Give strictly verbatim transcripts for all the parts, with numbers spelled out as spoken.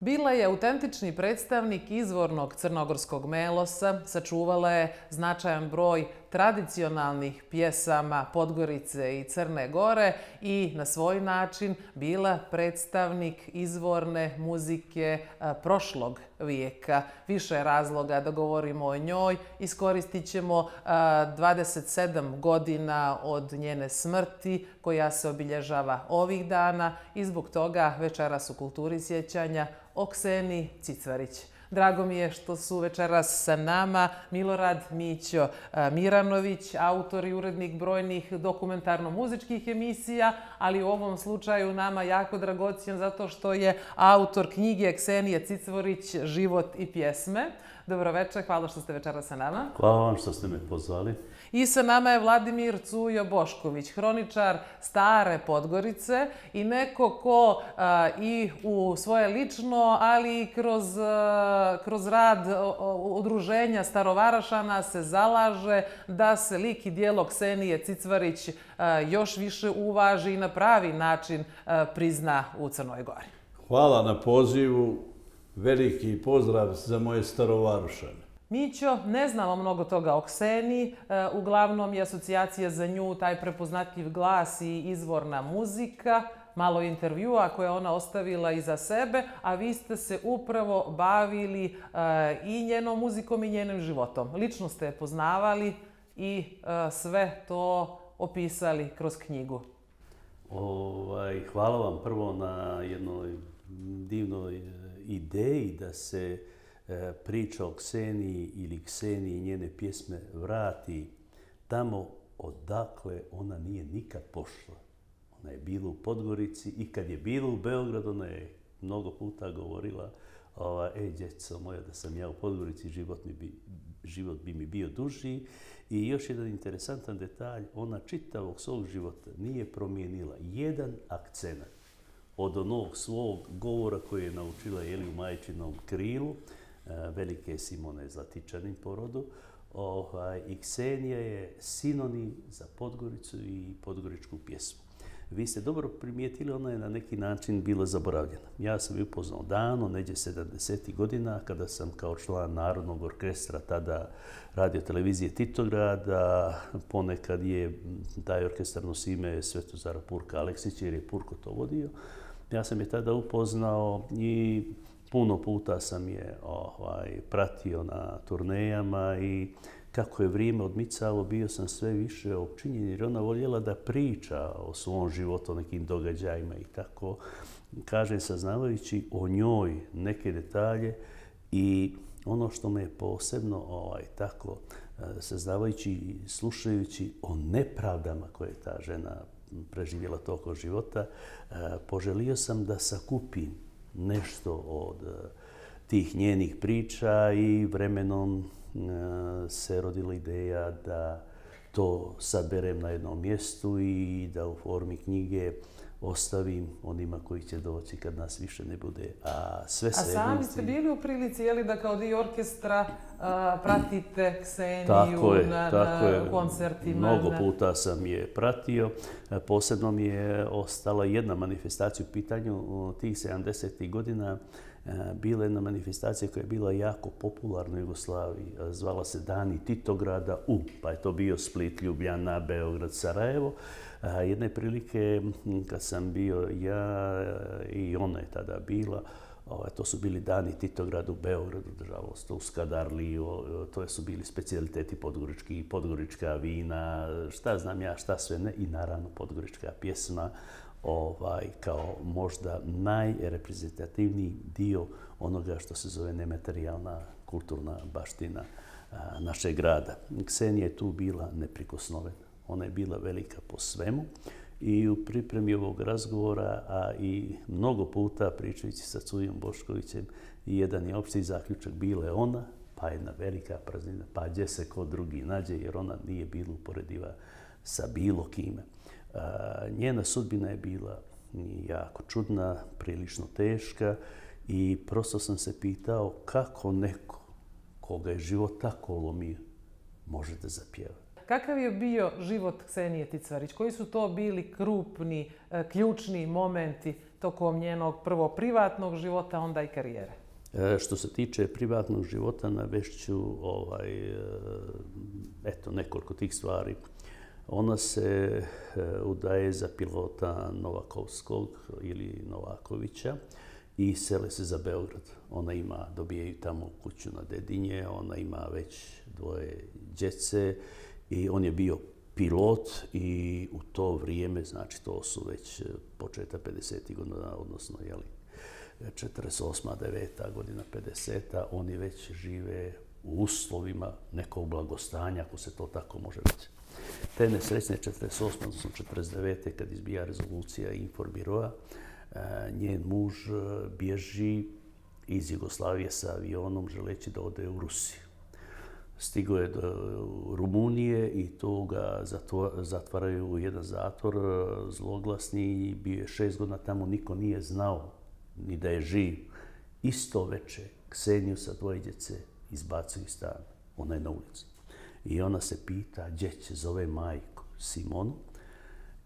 Bila je autentični predstavnik izvornog crnogorskog melosa, sačuvala je značajan broj tradicionalnih pjesama Podgorice i Crne Gore i na svoj način bila predstavnik izvorne muzike prošlog vijeka. Više je razloga da govorimo o njoj. Iskoristit ćemo dvadeset sedam godina od njene smrti koja se obilježava ovih dana i zbog toga večeras u Kulturi sjećanja o Kseniji Cicvarić. Drago mi je što su večeras sa nama Milorad Mićo Miranović, autor i urednik brojnih dokumentarno-muzičkih emisija, ali u ovom slučaju nama jako dragocjen zato što je autor knjige Ksenije Cicvarić Život i pjesme. Dobroveče, hvala što ste večeras sa nama. Hvala vam što ste me pozvali. I sa nama je Vladimir Cujo Bošković, hroničar stare Podgorice i neko ko i u svoje lično, ali i kroz rad udruženja Starovarašana se zalaže da se lik i djelo Ksenije Cicvarić još više uvaži i na pravi način prizna u Crnoj Gori. Hvala na pozivu. Veliki pozdrav za moje Starovarušane. Mićo, ne znamo mnogo toga o Kseniji. Uglavnom je asocijacija za nju taj prepoznatljiv glas i izvorna muzika, malo intervjua koje je ona ostavila iza sebe, a vi ste se upravo bavili i njenom muzikom i njenim životom. Lično ste je poznavali i sve to opisali kroz knjigu. Hvala vam prvo na jednoj divnoj ideji da se priča o Kseniji ili Kseniji i njene pjesme vrati tamo odakle ona nije nikad pošla. Ona je bila u Podgorici i kad je bila u Beogradu, ona je mnogo puta govorila ej, djeco moja, da sam ja u Podgorici, život bi mi bio duži. I još jedan interesantan detalj, ona čitavog svog života nije promijenila jedan akcenat od onog svog govora koji je naučila u majčinom krilu, velike Simone Zlatičanin po rodu. I Ksenija je sinonim za Podgoricu i podgoričku pjesmu. Vi ste dobro primijetili, ona je na neki način bila zaboravljena. Ja sam ju upoznao davno, negdje sedamdesetih godina, kada sam kao član Narodnog orkestra, tada radio televizije Titograda, ponekad je taj orkestar nosi ime Svetozara Purka Aleksić, jer je Purko to vodio. Ja sam je tada upoznao i puno puta sam je ovaj, pratio na turnejama i kako je vrijeme odmicalo, bio sam sve više opčinjen jer ona voljela da priča o svom životu, o nekim događajima i tako. Kažem, saznavajući o njoj neke detalje i ono što me je posebno ovaj, tako, saznavajući i slušajući o nepravdama koje je ta žena preživjela toliko života, poželio sam da sakupim nešto od tih njenih priča i vremenom se rodila ideja da to saberem na jednom mjestu i da u formi knjige ostavim onima koji će doći kad nas više ne bude. A sami ste bili u prilici da kao dio orkestra pratite Kseniju na koncertima? Mnogo puta sam je pratio. Posebno mi je ostala jedna manifestacija u pitanju tih sedamdesetih godina. Bila je jedna manifestacija koja je bila jako popularna u Jugoslaviji. Zvala se Dani Titograda U, pa je to bio Split, Ljubljana, Beograd, Sarajevo. Jedne prilike kad sam bio ja i ona je tada bila, to su bili Dani Titograda u Beogradu, nažalost, u Skadarliju, to su bili specijaliteti podgorički, podgorička vina, šta znam ja, šta sve ne, i naravno podgorička pjesma. Kao možda najreprezentativniji dio onoga što se zove nematerijalna kulturna baština našeg grada. Ksenija je tu bila neprikosnovena. Ona je bila velika po svemu i u pripremi ovog razgovora, a i mnogo puta pričajući sa Cujom Boškovićem, jedan je opšti zaključak, bila je ona, pa jedna velika praznina, pa gdje se ko drugi nađe, jer ona nije bila uporediva sa bilo kime. Njena sudbina je bila jako čudna, prilično teška i prosto sam se pitao kako neko koga je život tako olomio može da zapjeva. Kakav je bio život Ksenije Cicvarić? Koji su to bili krupni, ključni momenti tokom njenog prvo privatnog života, onda i karijere? Što se tiče privatnog života, navešću nekoliko tih stvari. Ona se udaje za pilota Novakovskog ili Novakovića i sele se za Beograd. Ona ima, dobije tamo kuću na Dedinje, ona ima već dvoje djece i on je bio pilot i u to vrijeme, znači to su već početak pedesetih godina, odnosno četrdeset osma, deveta godina, pedeseta, oni već žive u uslovima nekog blagostanja, ako se to tako može reći. Te nesrećne četrdeset osme, odnosno četrdeset devete, kad izbija rezolucija Informiroa, njen muž bježi iz Jugoslavije sa avionom želeći da ode u Rusiju. Stigo je do Rumunije i to ga zatvaraju u jedan zatvor zloglasni. Bio je šest godina tamo, niko nije znao ni da je živ. Isto veče Kseniju sa dvoje djece izbacuju iz stana. Ona je na ulici. I ona se pita gdje će, zove majku Simonu.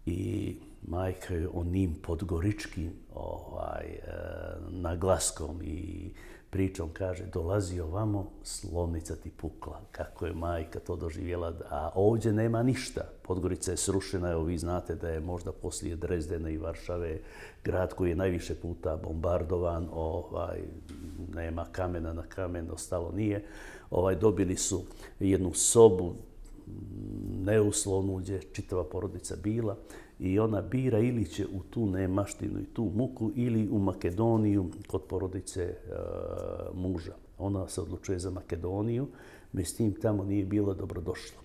I majka je onim podgoričkim naglaskom i pričom kaže dolazi ovamo, slovnica ti pukla. Kako je majka to doživjela, a ovdje nema ništa. Podgorica je srušena, evo vi znate da je možda poslije Drezdena i Varšave grad koji je najviše puta bombardovan, nema kamena na kamen, ostalo nije. Dobili su jednu sobu, neuslovnu, gdje čitava porodica bila i ona bira ili će u tu nemaštinu i tu muku ili u Makedoniju kod porodice muža. Ona se odlučuje za Makedoniju, bez tim tamo nije bila dobrodošla.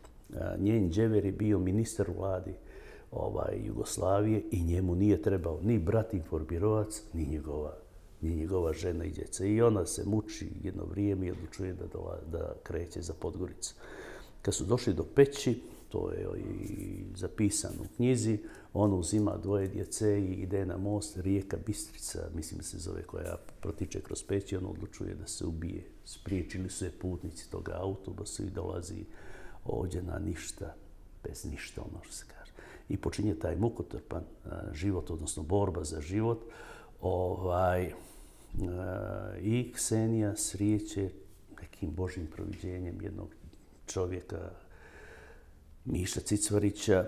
Njen đever je bio ministar vladi Jugoslavije i njemu nije trebao ni brat Informirovac, ni njegova. ni njegova žena i djeca. I ona se muči jedno vrijeme i odlučuje da kreće za Podgoricu. Kad su došli do Peći, to je i zapisano u knjizi, ona uzima dvoje djece i ide na most, rijeka Bistrica, mislim da se zove, koja protiče kroz Peći, ona odlučuje da se ubije. Spriječili su je putnici toga autobusa i dolazi ovdje na ništa, bez ništa, ono što se kaže. I počinje taj mukotrpan život, odnosno borba za život. I Ksenija srijeće nekim božim proviđenjem jednog čovjeka, Miša Cicvarića,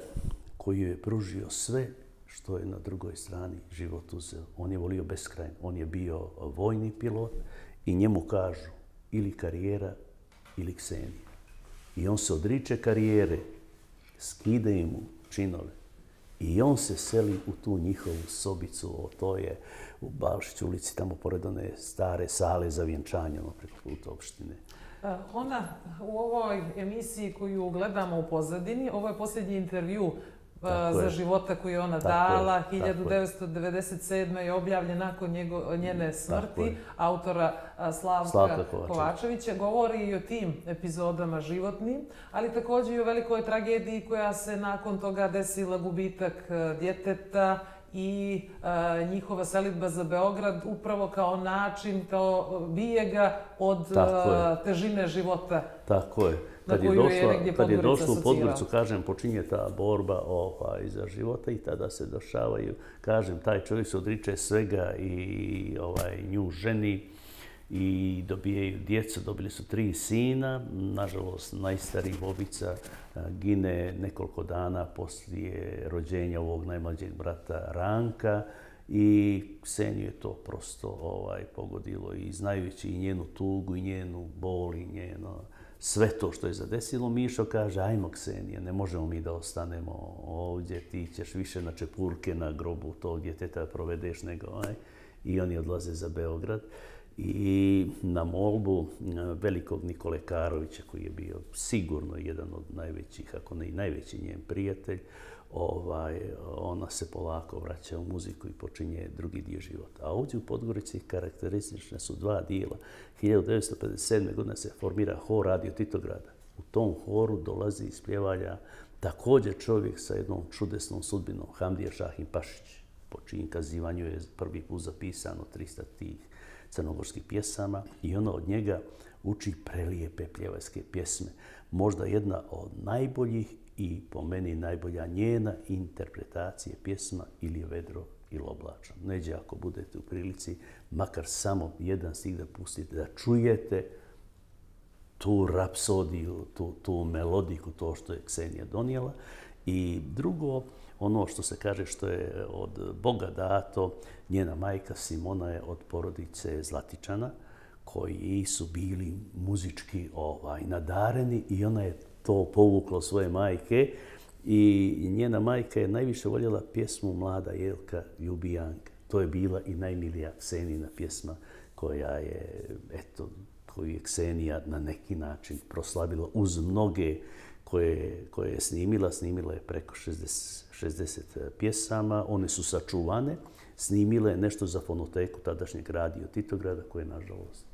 koji je pružio sve što je na drugoj strani život uzeo. On je volio beskrajno. On je bio vojni pilot i njemu kažu ili karijera ili Ksenija. I on se odriče karijere, skidaju mu činove. I on se seli u tu njihovu sobicu, to je u Balšić ulici, tamo pored one stare sale za vjenčanje, preko puta opštine. Ona u ovoj emisiji koju gledamo u pozadini, ovo je posljednji intervju za života koju je ona dala, hiljadu devetsto devedeset sedme je objavljen nakon njene smrti, autora Slavka Kovačevića. Govori i o tim epizodama životnim, ali također i o velikoj tragediji koja se nakon toga desila, gubitak djeteta i njihova selidba za Beograd upravo kao način, kao bijega od težine života. Tako je. Kad je došlo u Podgoricu, kažem, počinje ta borba za života i tada se dešavaju, kažem, taj čovjek se odriče svega i nju ženi i dobijaju djecu, dobili su tri sina, nažalost najstariji Bobica gine nekoliko dana poslije rođenja ovog najmlađeg brata Ranka i Kseniju je to prosto pogodilo i znajući i njenu tugu i njenu bol i njeno sve to što je zadesilo, Mišo kaže, ajmo Ksenija, ne možemo mi da ostanemo ovdje, ti ćeš više na čepurke, na grobu tog djeteta provedeš nego onaj. I oni odlaze za Beograd i na molbu velikog Nikole Karovića, koji je bio sigurno jedan od najvećih, ako ne i najveći njen prijatelj, ona se polako vraća u muziku i počinje drugi dio života. A ovdje u Podgorici karakteristične su dva dijela. hiljadu devetsto pedeset sedme. godine se formira hor Radio Titograda. U tom horu dolazi iz pjevalja također čovjek sa jednom čudesnom sudbinom, Hamdija Šahin Pašić. Po čijim kazivanju je prvi put zapisano trista tih crnogorskih pjesama i ona od njega uči prelijepe pjevaljske pjesme. Možda jedna od najboljih i po meni najbolja njena interpretacija pjesma Ili je vedro ili oblačno. Neđe ako budete u prilici, makar samo jedan stih da pustite, da čujete tu rapsodiju, tu, tu melodiku, to što je Ksenija donijela. I drugo, ono što se kaže što je od Boga dato, njena majka Simona je od porodice Zlatičana, koji su bili muzički ovaj, nadareni i ona je to povukla od svoje majke. I njena majka je najviše voljela pjesmu Mlada jelka Ljubijanka. To je bila i najmilija Ksenijina pjesma koja je, eto, koju je Ksenija na neki način proslavila uz mnoge koje, koje je snimila. Snimila je preko šezdeset pjesama. One su sačuvane. Snimila je nešto za fonoteku tadašnjeg radio Titograda koje, nažalost,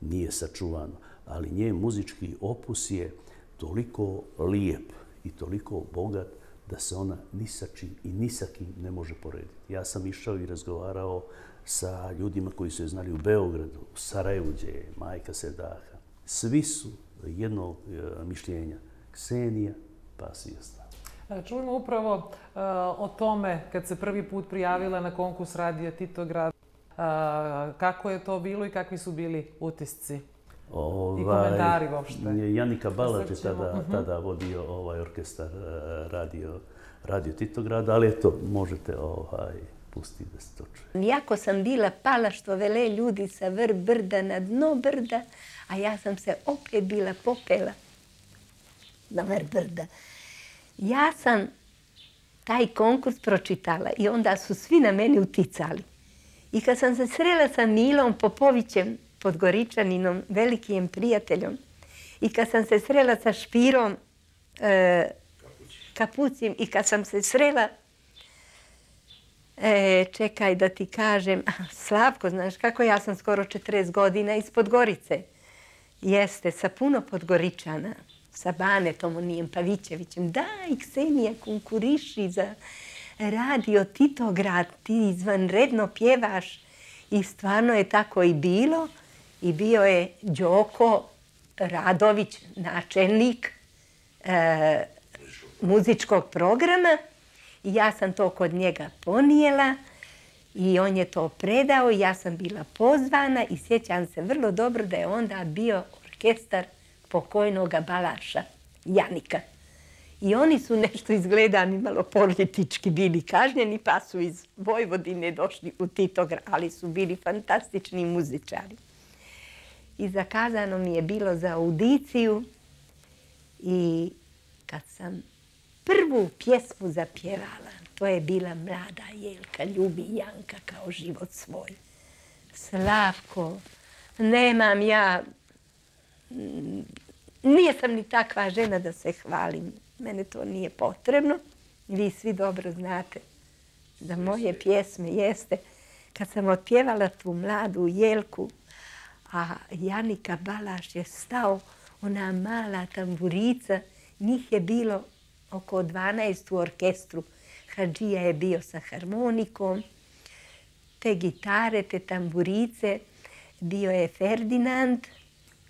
nije sačuvano. Ali njen muzički opus je toliko lijep i toliko bogat da se ona ni sa čim i ni sa kim ne može porediti. Ja sam išao i razgovarao sa ljudima koji su je znali u Beogradu, u Sarajevu, gdje je majka Sedaha. Svi su jednog mišljenja. Ksenija, pa si ostala. Čujemo upravo uh, o tome kad se prvi put prijavila na konkurs radija Titograd. Uh, kako je to bilo i kakvi su bili utisci? Ovaj, i komentari uopšte. Janika Balac je tada, tada vodio ovaj orkestar radio, radio Titograda, ali eto, možete ovaj, pustiti da se to čuje. Jako sam bila pala što vele ljudi sa vrh brda na dno brda, a ja sam se opet bila popela na vrh brda. Ja sam taj konkurs pročitala i onda su svi na mene uticali. I kad sam se srela sa Milom Popovićem, Podgoričaninom, velikim prijateljom. I kad sam se srela sa Špirom e, Kapućim i kad sam se srela, e, čekaj da ti kažem, Slavko, znaš kako, ja sam skoro četrdeset godina iz Podgorice. Jeste, sa puno Podgoričana, sa Banetom, Onijem Pavićevićem. Da, i Ksenija konkuriši za radio Titograd, ti izvanredno pjevaš. I stvarno je tako i bilo. I bio je Đoko Radović, načelnik e, muzičkog programa. I ja sam to kod njega ponijela i on je to predao. Ja sam bila pozvana i sjećam se vrlo dobro da je onda bio orkestar pokojnog Balaša, Janika. I oni su nešto izgledani malo politički bili kažnjeni, pa su iz Vojvodine došli u Titograd, ali su bili fantastični muzičari. I zakazano mi je bilo za audiciju i kad sam prvu pjesmu zapjevala, to je bila Mlada jelka ljubi Janka kao život svoj. Slavko, nemam ja, nisam ni takva žena da se hvalim. Mene to nije potrebno. Vi svi dobro znate da moje pjesme jeste. Kad sam otpjevala tu Mladu jelku, a Janika Balaš je stao, ona mala tamburica, njih je bilo oko dvanaest u orkestru. Hadžija je bio sa harmonikom, te gitare, te tamburice. Bio je Ferdinand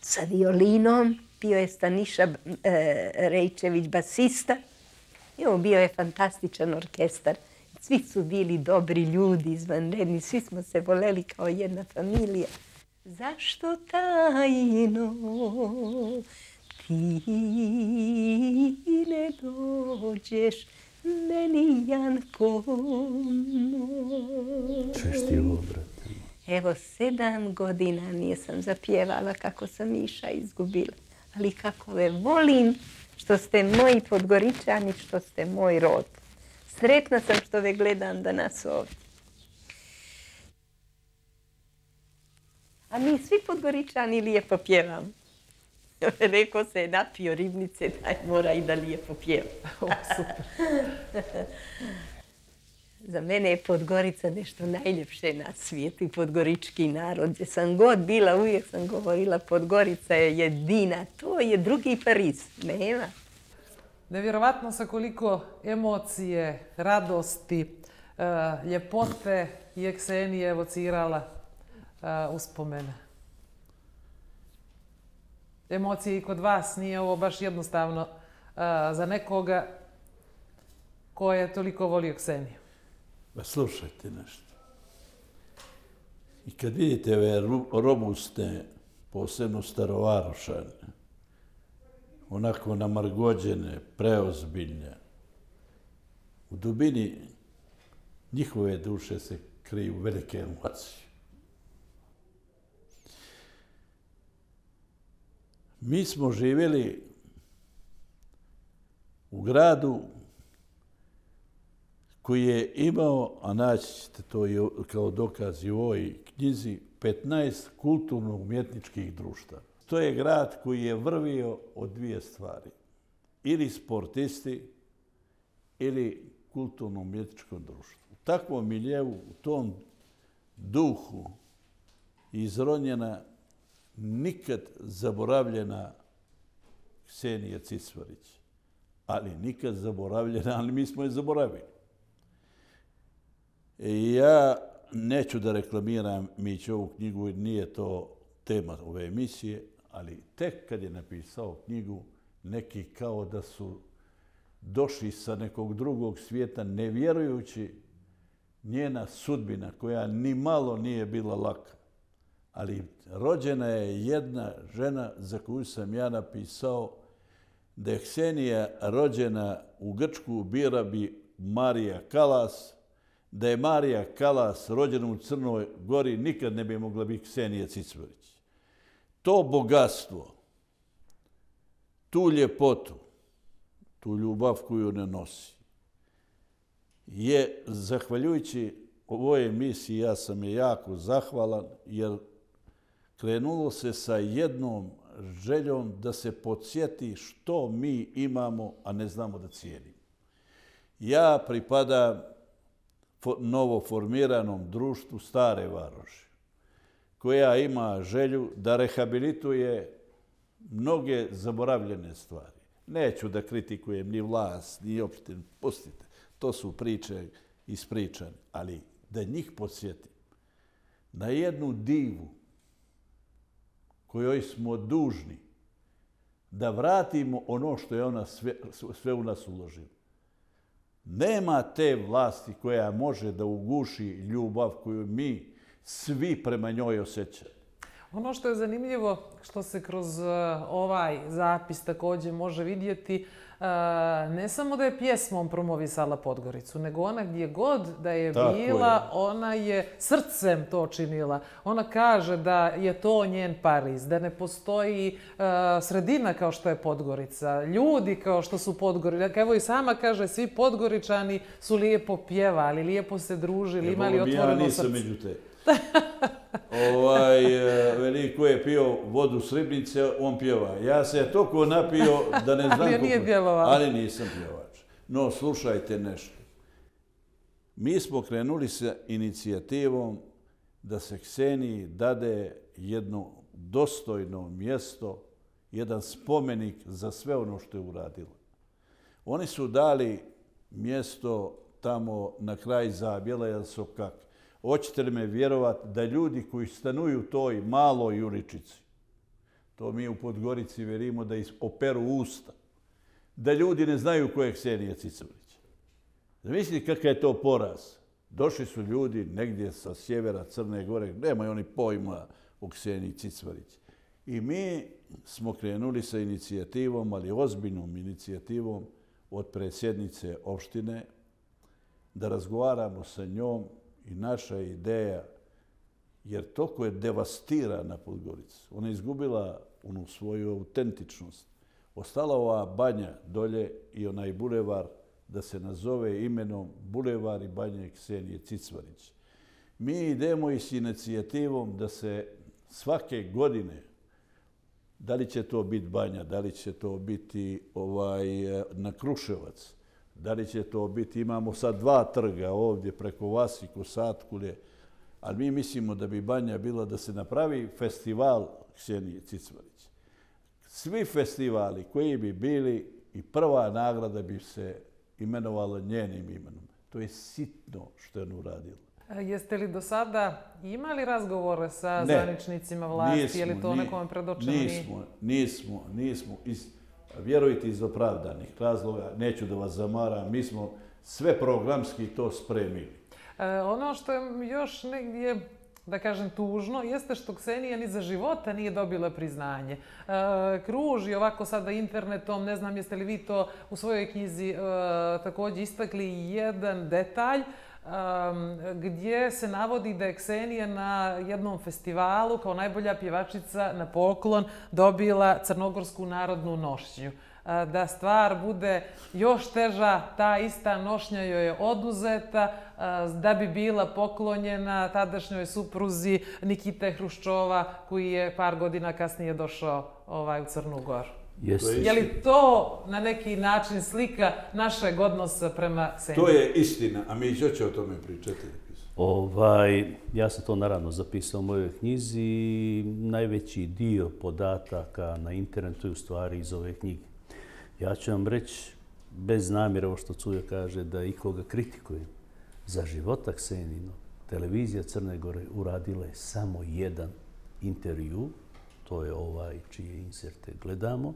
sa violinom. Bio je Staniša e, Rejčević, basista. I on bio je fantastičan orkestar. Svi su bili dobri ljudi, izvanredni. Svi smo se voleli kao jedna familija. Zašto tajno ti ne dođeš meni, Janko moj? Češ ti ovo, brate? Evo, sedam godina nisam zapjevala kako sam Miša izgubila. Ali kako ve volim što ste moji Podgoričani, što ste moj rod. Sretna sam što ve gledam danas ovdje. A mi svi Podgoričani lijepo pjevam. Rekao se je napio ribnice, daj mora i da lijepo pjevam. Za mene je Podgorica nešto najljepše na svijetu i podgorički narod. Gdje sam god bila, uvijek sam govorila, Podgorica je jedina. To je drugi Pariz. Nema. Nevjerovatno sa koliko emocije, radosti, ljepote je Ksenija evocirala uspomena. Emocije i kod vas, nije ovo baš jednostavno za nekoga ko je toliko volio Kseniju. Pa slušajte nešto. I kad vidite ove robustne, posebno starovarošane, onako namargođene, preozbiljne, u dubini njihove duše se kriju velike emocije. Mi smo živjeli u gradu koji je imao, a naći ćete to kao dokaz i u ovoj knjizi, petnaest kulturno-umjetničkih društava. To je grad koji je vrvio od dvije stvari. Ili sportisti, ili kulturno-umjetničko društvo. U takvom miljevu, u tom duhu izronjena, nikad zaboravljena Ksenija Cicvarić. Ali nikad zaboravljena, ali mi smo je zaboravili. Ja neću da reklamiram Mićovu knjigu, jer nije to tema ove emisije, ali tek kad je napisao knjigu, neki kao da su došli sa nekog drugog svijeta, ne vjerujući njena sudbina, koja ni malo nije bila laka. Ali rođena je jedna žena za koju sam ja napisao da je Ksenija rođena u Grčku, bila bi Marija Kalas, da je Marija Kalas rođena u Crnoj Gori, nikad ne bi mogla biti Ksenija Cicvarić. To bogatstvo, tu ljepotu, tu ljubav koju ne nosi, je, zahvaljujući ovoj emisiji, ja sam je jako zahvalan, jer krenulo se sa jednom željom da se podsjeti što mi imamo, a ne znamo da cijenimo. Ja pripadam novoformiranom društvu Stare Varoši, koja ima želju da rehabilituje mnoge zaboravljene stvari. Neću da kritikujem ni vlast, ni opštinu, pustite, to su priče ispričane, ali da njih podsjetim na jednu divu kojoj smo dužni da vratimo ono što je ona sve, sve u nas uložila. Nema te vlasti koja može da uguši ljubav koju mi svi prema njoj osjećamo. Ono što je zanimljivo, što se kroz ovaj zapis također može vidjeti, ne samo da je pjesmom promovisala Podgoricu, nego ona gdje god da je bila, ona je srcem to činila. Ona kaže da je to njen Pariz, da ne postoji sredina kao što je Podgorica, ljudi kao što su Podgoričani. Evo i sama kaže, svi Podgoričani su lijepo pjevali, lijepo se družili, imali otvoreno srce. Ja nisam među te. Ovaj, veliko je pio vodu s ribnice, on pjeva. Ja se toliko napio da ne znam kako, ali nisam pjevač. No, slušajte nešto. Mi smo krenuli sa inicijativom da se Kseniji dade jedno dostojno mjesto, jedan spomenik za sve ono što je uradila. Oni su dali mjesto tamo na kraj Zabjela, jer su kakvi. Hoćete li me vjerovati da ljudi koji stanuju u toj maloj uličici, to mi u Podgorici verimo da operu usta, da ljudi ne znaju ko je Ksenija Cicvarić. Zamislite kakav je to poraz. Došli su ljudi negdje sa sjevera Crne Gore, nemaju oni pojma o Kseniji Cicvarić. I mi smo krenuli sa inicijativom, ali ozbiljnom inicijativom od predsjednice opštine, da razgovaramo sa njom. I naša ideja, jer toliko je devastirana Podgorica. Ona je izgubila onu svoju autentičnost. Ostala ova banja dolje i onaj bulevar da se nazove imenom Bulevar i banje Ksenije Cicvarić. Mi idemo i s inicijativom da se svake godine, da li će to biti banja, da li će to biti ovaj, na Kruševac, da li će to biti, imamo sad dva trga ovdje preko Vasiku, Satkulje, ali mi mislimo da bi banja bila da se napravi festival Ksenije Cicvarić. Svi festivali koji bi bili i prva nagrada bi se imenovala njenim imenom. To je sitno što je ona uradila. Jeste li do sada imali razgovore sa zvaničnicima vlasti? Je li to nekome predočeno? Nismo, nismo, nismo. Vjerujte, iz opravdanih razloga, neću da vas zamaram, mi smo sve programski to spremili. Ono što je još negdje, da kažem, tužno, jeste što Ksenija ni za života nije dobila priznanje. Kruži ovako sada internetom, ne znam jeste li vi to u svojoj knjizi također istakli, jedan detalj gdje se navodi da je Ksenija na jednom festivalu kao najbolja pjevačica na poklon dobila crnogorsku narodnu nošnju. Da stvar bude još teža, ta ista nošnja joj je oduzeta da bi bila poklonjena tadašnjoj supruzi Nikite Hruščova, koji je par godina kasnije došao u Crnu Goru. Je li to na neki način slika našeg odnosa prema Kseniji? To je istina, a mi ćemo o tome pričati. Ja sam to naravno zapisao u mojoj knjizi i najveći dio podataka na internetu je u stvari iz ove knjige. Ja ću vam reći, bez namjera, ovo što Cujo kaže, da ikoga kritikujem. Za života Ksenijina, televizija Crne Gore uradila je samo jedan intervju, to je ovaj čije inserte gledamo,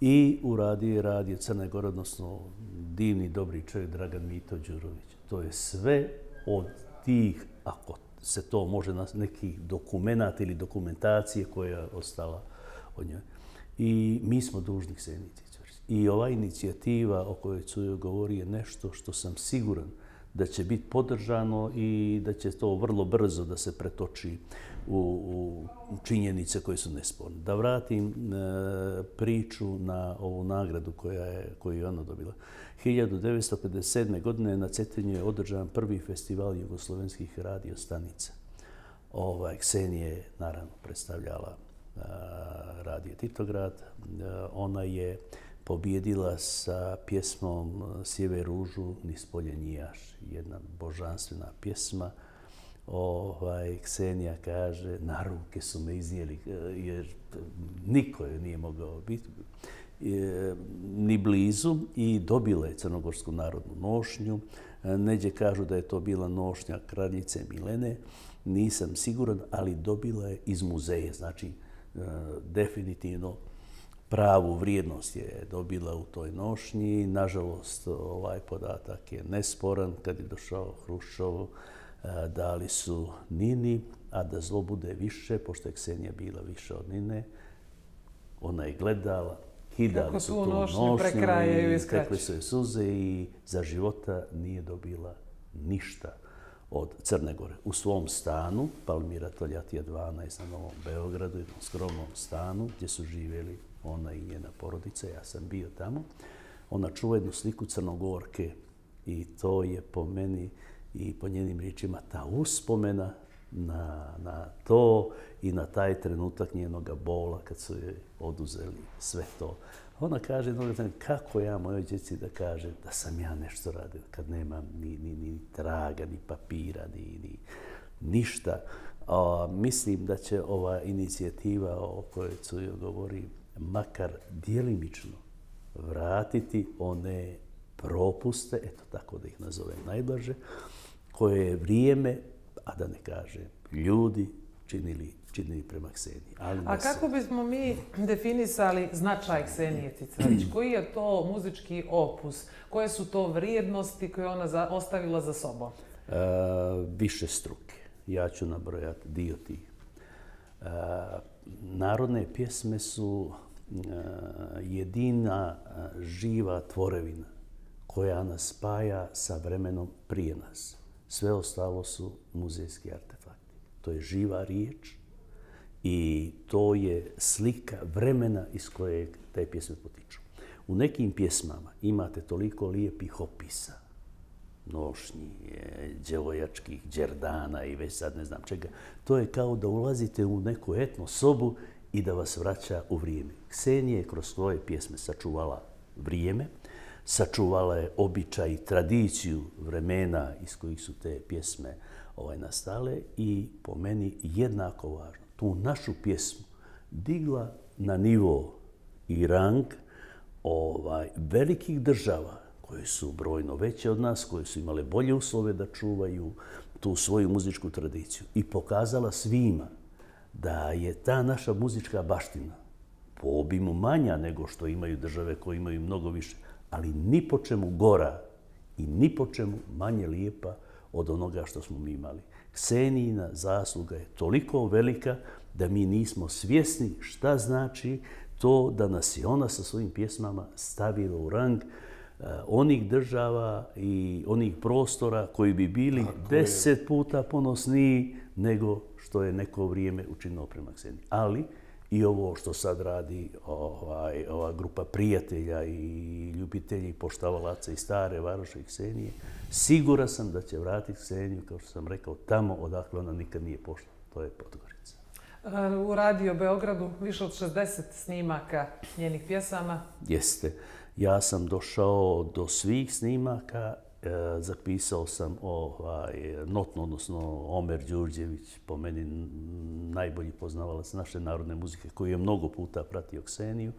i uradio radije Crne Gore, odnosno divni, dobri čovjek Dragan Mitov Đurović. To je sve od tih, ako se to može, nekih dokumenata ili dokumentacije koja je ostala od njoj. I mi smo dužni Ksenijci. I ova inicijativa o kojoj Cujo govori je nešto što sam siguran da će biti podržano i da će to vrlo brzo da se pretoči u činjenice koje su nesporne. Da vratim priču na ovu nagradu koju je ona dobila. hiljadu devetsto pedeset sedme. godine na Cetinju je održan prvi festival jugoslovenskih radiostanica. Ksenija je naravno predstavljala Radio Titograd. Ona je pobjedila sa pjesmom Sjeve ružu niz polje njijaš. Jedna božanstvena pjesma. Ksenija kaže, na ruke su me iznijeli, jer niko joj nije mogao biti ni blizu, i dobila je crnogorsku narodnu nošnju. Neđe kažu da je to bila nošnja kraljice Milene. Nisam siguran, ali dobila je iz muzeja. Znači, definitivno pravu vrijednost je dobila u toj nošnji. Nažalost, ovaj podatak je nesporan. Kad je došao Hruščov, dali su Nini, a da zlo bude više, pošto je Ksenija bila više od Nine, ona je gledala, kidali su tu nošnju i stekli su je suze, i za života nije dobila ništa od Crne Gore. U svom stanu, Palmira Toljatija dvanaest na Novom Beogradu, jednom skromnom stanu gdje su živjeli ona i njena porodica, ja sam bio tamo, ona čuva jednu sliku Crnogorke i to je po meni i po njenim riječima ta uspomena na to i na taj trenutak njenoga bola kad su joj oduzeli sve to. Ona kaže, kako ja mojoj djeci da kažem da sam ja nešto radio kad nemam ni traga, ni papira, ni ništa. Mislim da će ova inicijativa o kojoj Cujo govori makar dijelimično vratiti one propuste, eto tako da ih nazove najblaže, koje je vrijeme, a da ne kaže ljudi, činili činili prema Kseniji. A kako bismo mi definisali značaj Ksenije Cicvarić? Koji je to muzički opus? Koje su to vrijednosti koje je ona ostavila za sobom? Više struke. Ja ću nabrojati dio tih. Narodne pjesme su jedina živa tvorevina koja nas spaja sa vremenom prije nas. Sve ostalo su muzejski artefakti. To je živa riječ i to je slika vremena iz kojeg te pjesme potiču. U nekim pjesmama imate toliko lijepih opisa, nošnji, djevojačkih, džerdana i već sad ne znam čega. To je kao da ulazite u neku etno sobu i da vas vraća u vrijeme. Ksenija je kroz svoje pjesme sačuvala vrijeme, sačuvala je običaj i tradiciju vremena iz kojih su te pjesme nastale i po meni jednako važno, tu našu pjesmu digla na nivo i rang velikih država koje su brojno veće od nas, koje su imale bolje uslove da čuvaju tu svoju muzičku tradiciju i pokazala svima da je ta naša muzička baština po obimu manja nego što imaju države koje imaju mnogo više, ali ni po čemu gora i ni po čemu manje lijepa od onoga što smo mi imali. Ksenijina zasluga je toliko velika da mi nismo svjesni šta znači to da nas je ona sa svojim pjesmama stavila u rang onih država i onih prostora koji bi bili deset puta ponosniji nego što je neko vrijeme učinilo prema Kseniji. Ali i ovo što sad radi ovaj, ova grupa prijatelja i ljubitelji poštovalaca i stare Varoše i Ksenije, siguran sam da će vratiti Kseniju, kao što sam rekao, tamo odakle ona nikad nije pošla. To je Podgorica. U Radio Beogradu više od šezdeset snimaka njenih pjesama. Jeste. Ja sam došao do svih snimaka. E, zapisao sam ovaj, notno, odnosno Omer Đurđević, po meni najbolji poznavalac naše narodne muzike, koji je mnogo puta pratio Kseniju.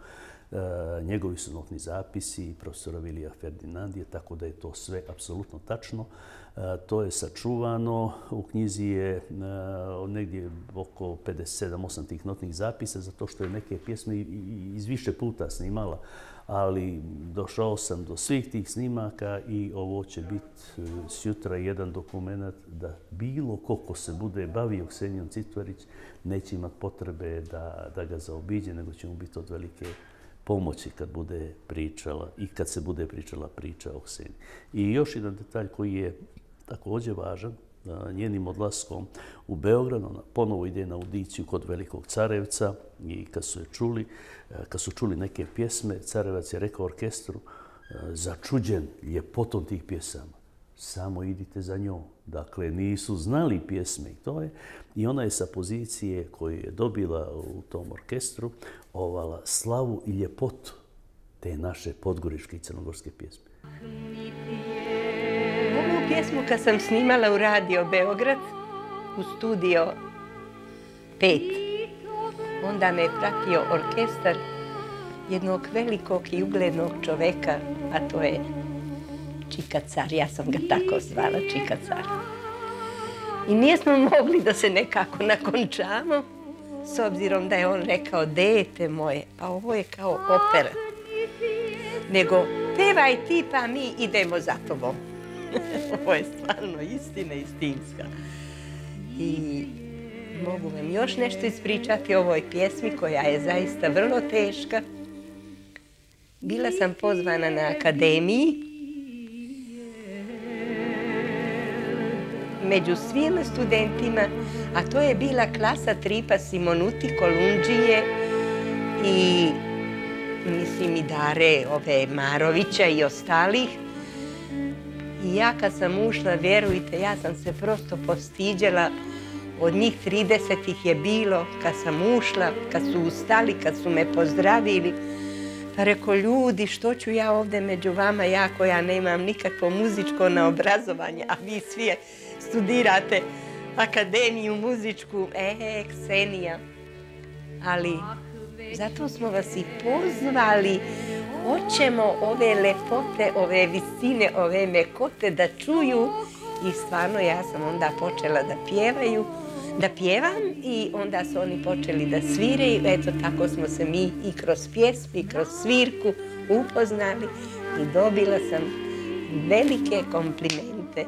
E, njegovi su notni zapisi, profesora Vilija Ferdinandije, tako da je to sve apsolutno tačno. E, to je sačuvano, u knjizi je e, negdje oko pedeset sedam osam tih notnih zapisa, zato što je neke pjesme iz više puta snimala. Ali došao sam do svih tih snimaka i ovo će biti sutra jedan dokument da bilo koliko se bude bavio Ksenijom Cicvarić neće imati potrebe da, da ga zaobiđe, nego će mu biti od velike pomoći kad bude pričala i kad se bude pričala priča o Kseniji. I još jedan detalj koji je također važan, njenim odlaskom u Beograd, ona ponovo ide na audiciju kod velikog Carevca i kad su je čuli, kad su čuli neke pjesme, Carevac je rekao orkestru, začuđen ljepotom tih pjesama, samo idite za njom. Dakle, nisu znali pjesme i to je. I ona je sa pozicije koju je dobila u tom orkestru ovala slavu i ljepotu te naše podgoričke i crnogorske pjesme. Ovu pjesmu kad sam snimala u Radio Beograd, u Studio pet, onda me je pratio orkestar jednog velikog i uglednog čoveka, a to je Čika Car. Ja sam ga tako zvala, Čika Car. I nismo mogli da se nekako nakončamo, s obzirom da je on rekao, dete moje, pa ovo je kao opera. Nego, pevaj ti pa mi idemo za tobom. Ovo je stvarno istina, istinska. I mogu vam još nešto ispričati o ovoj pjesmi koja je zaista vrlo teška. Bila sam pozvana na akademiji. Među svima studentima, a to je bila klasa Tripa Simonuti, Kolundžije i mislim i Dare ove Marovića i ostalih. I ja kad sam ušla, vjerujte, ja sam se prosto postiđala. Od njih trideset ih je bilo kad sam ušla, kad su ustali, kad su me pozdravili. Pa reko, ljudi, što ću ja ovdje među vama, ja koja nemam nikakvo muzičko naobrazovanje, a vi svi studirate akademiju muzičku, e, Ksenija. Ali zato smo vas i pozvali. Hoćemo ove lepote, ove visine, ove mekote da čuju. I stvarno ja sam onda počela da pjevaju, da pjevam i onda su oni počeli da sviraju. Eto, tako smo se mi i kroz pjesmu i kroz svirku upoznali i dobila sam velike komplimente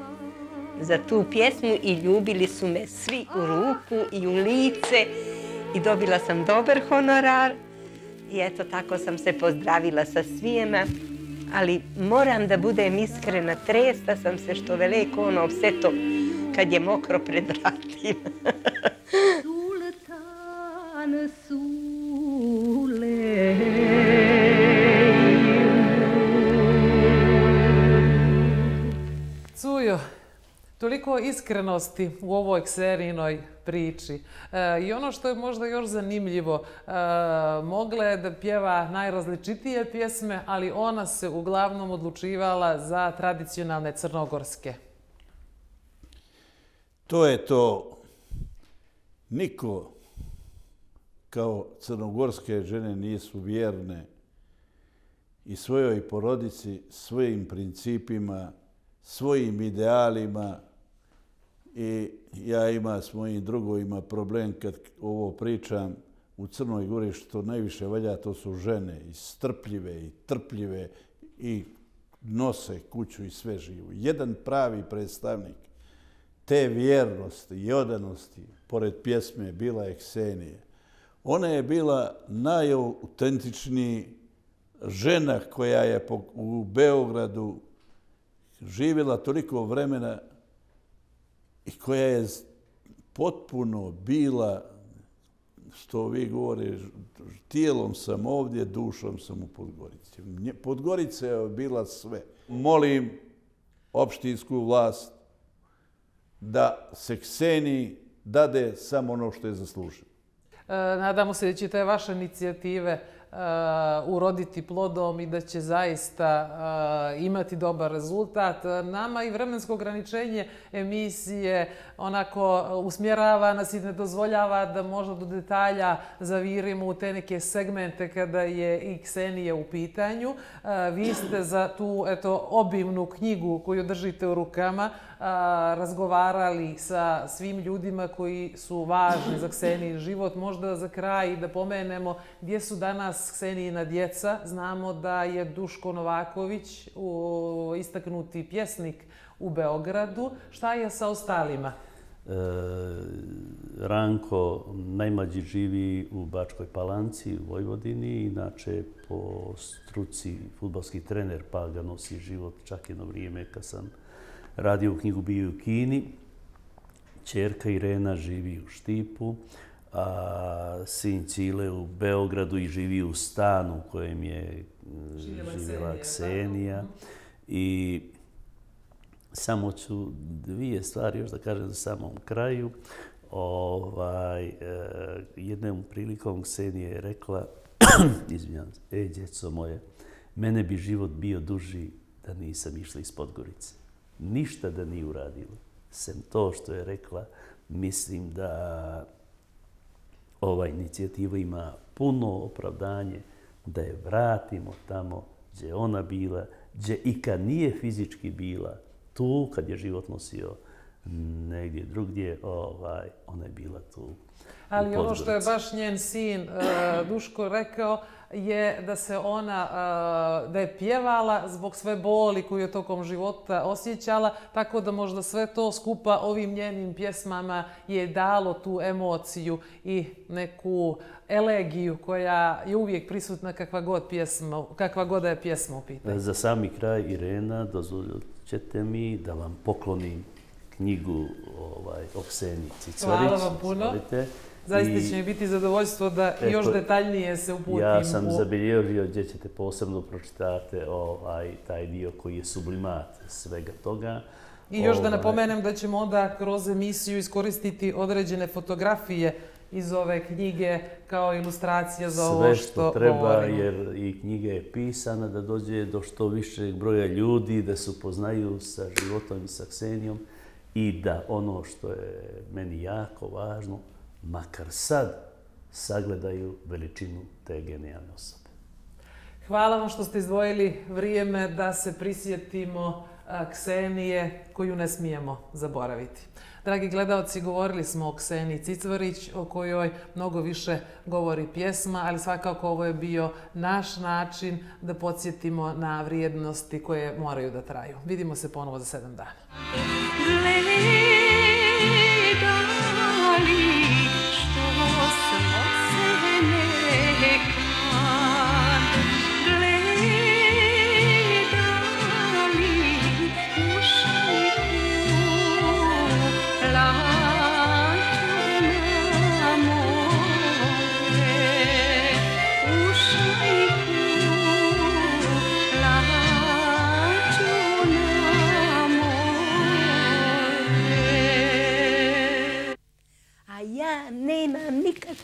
za tu pjesmu i ljubili su me svi u ruku i u lice i dobila sam dobar honorar. I eto, tako sam se pozdravila sa svijema, ali moram da budem iskrena, tresla sam se što veliko ono opseto kad je mokro pred vratima. Sultan Sule Cujo, toliko iskrenosti u ovoj Ksenijinoj priči. E, I ono što je možda još zanimljivo, e, mogla je da pjeva najrazličitije pjesme, ali ona se uglavnom odlučivala za tradicionalne crnogorske. To je to. Niko kao crnogorske žene nisu vjerne i svojoj porodici, svojim principima, svojim idealima. I ja imam s mojim drugovima problem kad ovo pričam u Crnoj Gori, što najviše valja, to su žene i strpljive i trpljive i nose kuću i sve živu. Jedan pravi predstavnik te vjernosti i odanosti, pored pjesme, bila je Ksenija. Ona je bila najautentičnija žena koja je u Beogradu živjela toliko vremena i koja je potpuno bila, što vi govore, tijelom sam ovdje, dušom sam u Podgorici. Podgorica je bila sve. Molim opštinsku vlast da se Kseniji dade samo ono što je zasluženo. Nadamo se da će te vaše inicijative uroditi plodom i da će zaista imati dobar rezultat. Nama i vremensko ograničenje emisije onako usmjerava nas i ne dozvoljava da možda do detalja zavirimo u te neke segmente kada je i Ksenija u pitanju. Vi ste za tu eto, obimnu knjigu koju držite u rukama razgovarali sa svim ljudima koji su važni za Ksenijin život. Možda za kraj da pomenemo gdje su danas Ksenijina djeca. Znamo da je Duško Novaković, istaknuti pjesnik, u Beogradu. Šta je sa ostalima? E, Ranko, najmlađi, živi u Bačkoj Palanci, u Vojvodini. Inače, po struci fudbalski trener, pa ga nosi život. Čak jedno vrijeme kad sam radio u knjigu bio u Kini. Ćerka Irena živi u Štipu, a sin Čile u Beogradu i živi u stanu u kojem je živjela Ksenija. I samo ću dvije stvari još da kažem na samom kraju. Jednom prilikom Ksenija je rekla, izvinjam se, ej, djeco moje, mene bi život bio duži da nisam išla iz Podgorice. Ništa da nije uradila, sem to što je rekla. Mislim da ova inicijativa ima puno opravdanje da je vratimo tamo gdje je ona bila, gdje i kad nije fizički bila tu, kad je život nosio negdje drugdje, ovaj, ona je bila tu. Ali ono što je baš njen sin Duško rekao je da se ona, da je pjevala zbog sve boli koju je tokom života osjećala, tako da možda sve to skupa ovim njenim pjesmama je dalo tu emociju i neku elegiju koja je uvijek prisutna kakva god pjesma, kakva god je pjesma u pitanju. Za sami kraj, Irena, dozvolite ćete mi da vam poklonim knjigu o Kseniji Cicvarić. Hvala vam puno. Zaista će mi biti zadovoljstvo da još detaljnije se uputim. Ja sam zabilježio gdje ćete posebno pročitati taj dio koji je sublimat svega toga. I još da napomenem da ćemo onda kroz emisiju iskoristiti određene fotografije iz ove knjige kao ilustracija za ovo što govorimo. Sve što treba, jer i knjiga je pisana da dođe do što više broja ljudi, da se upoznaju sa životom i sa Ksenijom. I da ono što je meni jako važno, makar sad, sagledaju veličinu te genijalne osobe. Hvala vam što ste izdvojili vrijeme da se prisjetimo Ksenije koju ne smijemo zaboraviti. Dragi gledalci, govorili smo o Kseniji Cicvarić, o kojoj mnogo više govori pjesma, ali svakako ovo je bio naš način da podsjetimo na vrijednosti koje moraju da traju. Vidimo se ponovo za sedam dana.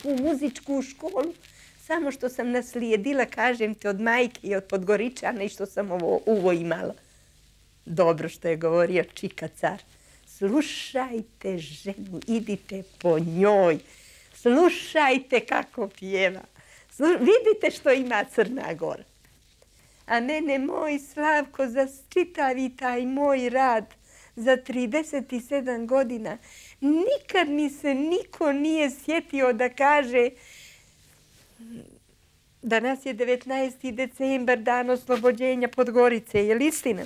U muzičku školu, samo što sam naslijedila, kažem te, od majke i od Podgoričana i što sam ovo imala. Dobro što je govorio Čika car. Slušajte ženu, idite po njoj. Slušajte kako pjeva. Vidite što ima Crna Gora. A mene moj Slavko za čitavi taj moj rad za trideset sedam godina. Nikad mi se niko nije sjetio da kaže danas je devetnaesti decembar, dan oslobođenja Podgorice, je li istina?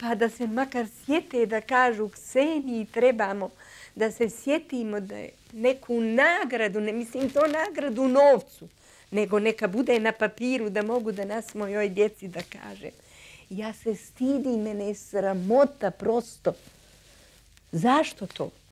pa da se makar sjete da kažu Kseniji trebamo da se sjetimo da je neku nagradu, ne mislim to nagradu u novcu, nego neka bude na papiru da mogu da nas mojoj djeci da kažem. Ja se stidim, mene je sramota prosto. Zašto to?